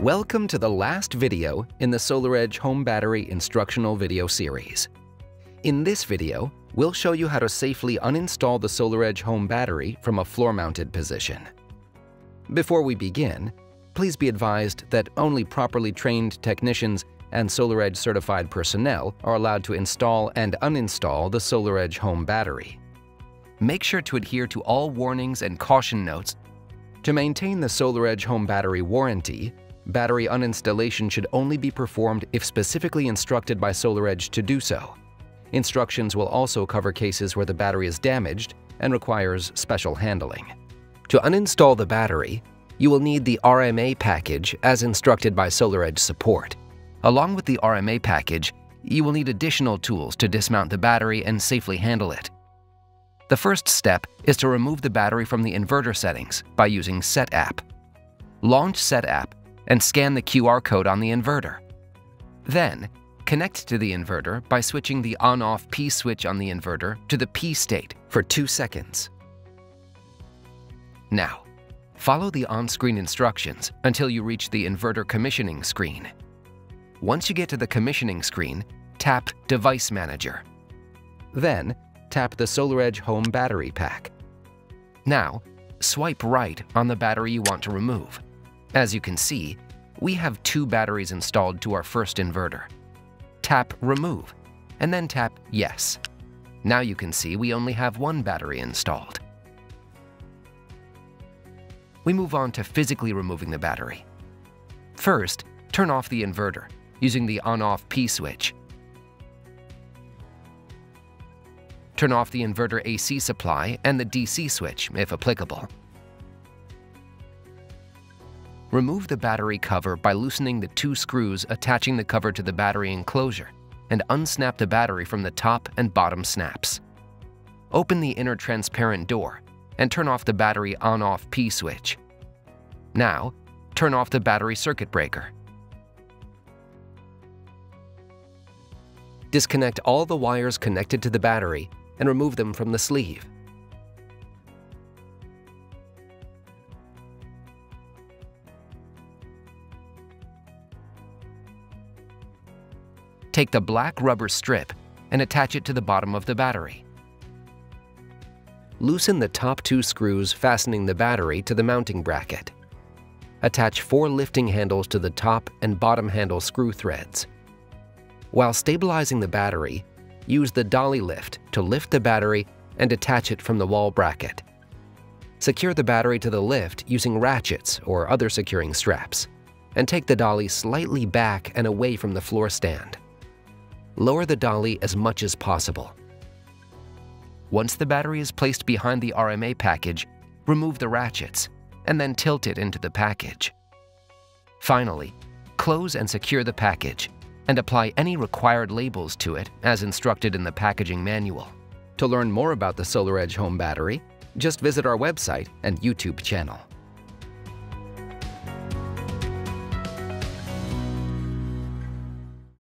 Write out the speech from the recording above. Welcome to the last video in the SolarEdge Home Battery Instructional Video Series. In this video, we'll show you how to safely uninstall the SolarEdge Home Battery from a floor-mounted position. Before we begin, please be advised that only properly trained technicians and SolarEdge certified personnel are allowed to install and uninstall the SolarEdge Home Battery. Make sure to adhere to all warnings and caution notes. To maintain the SolarEdge Home Battery warranty, battery uninstallation should only be performed if specifically instructed by SolarEdge to do so. Instructions will also cover cases where the battery is damaged and requires special handling. To uninstall the battery, you will need the RMA package as instructed by SolarEdge support. Along with the RMA package, you will need additional tools to dismount the battery and safely handle it. The first step is to remove the battery from the inverter settings by using SetApp. Launch SetApp and scan the QR code on the inverter. Then, connect to the inverter by switching the on-off P switch on the inverter to the P state for 2 seconds. Now, follow the on-screen instructions until you reach the inverter commissioning screen. Once you get to the commissioning screen, tap Device Manager. Then, tap the SolarEdge Home Battery Pack. Now, swipe right on the battery you want to remove. As you can see, we have 2 batteries installed to our first inverter. Tap Remove, and then tap Yes. Now you can see we only have 1 battery installed. We move on to physically removing the battery. First, turn off the inverter using the on-off P switch. Turn off the inverter AC supply and the DC switch if applicable. Remove the battery cover by loosening the 2 screws attaching the cover to the battery enclosure and unsnap the battery from the top and bottom snaps. Open the inner transparent door and turn off the battery on-off P switch. Now, turn off the battery circuit breaker. Disconnect all the wires connected to the battery and remove them from the sleeve. Take the black rubber strip and attach it to the bottom of the battery. Loosen the top 2 screws fastening the battery to the mounting bracket. Attach 4 lifting handles to the top and bottom handle screw threads. While stabilizing the battery, use the dolly lift to lift the battery and detach it from the wall bracket. Secure the battery to the lift using ratchets or other securing straps, and take the dolly slightly back and away from the floor stand. Lower the dolly as much as possible. Once the battery is placed behind the RMA package, remove the ratchets and then tilt it into the package. Finally, close and secure the package and apply any required labels to it as instructed in the packaging manual. To learn more about the SolarEdge Home Battery, just visit our website and YouTube channel.